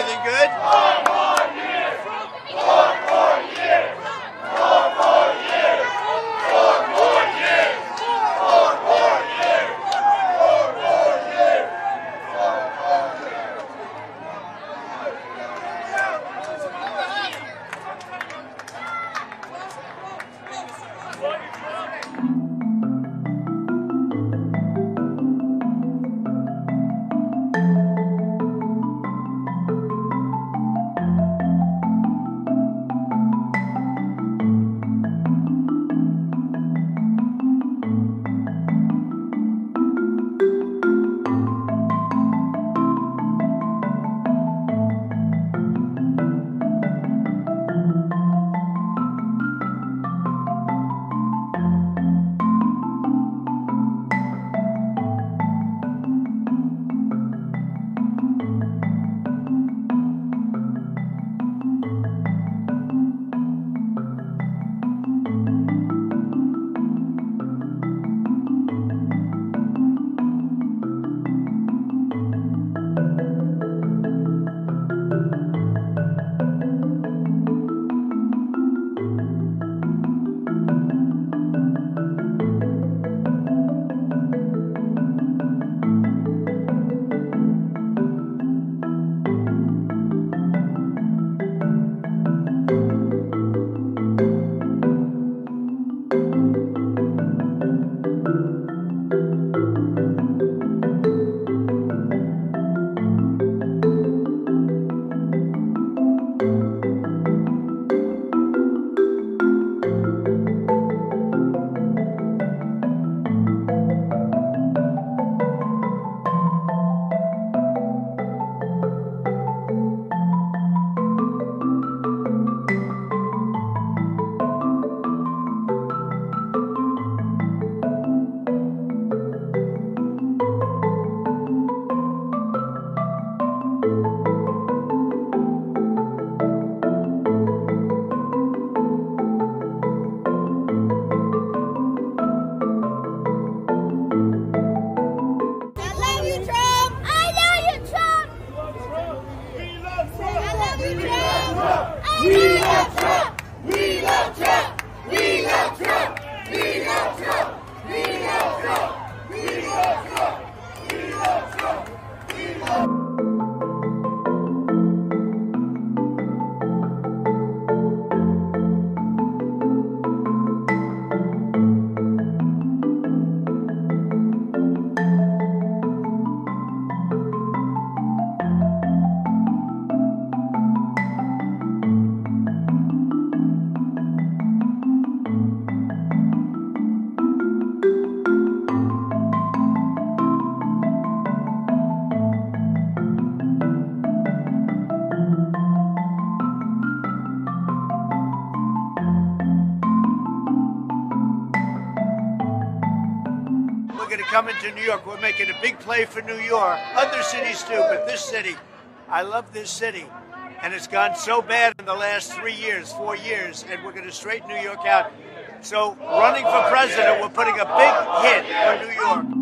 Everything good? We're going to come into New York. We're making a big play for New York. Other cities too, but this city, I love this city. And it's gone so bad in the last 4 years, and we're going to straighten New York out. So running for president, we're putting a big hit on New York.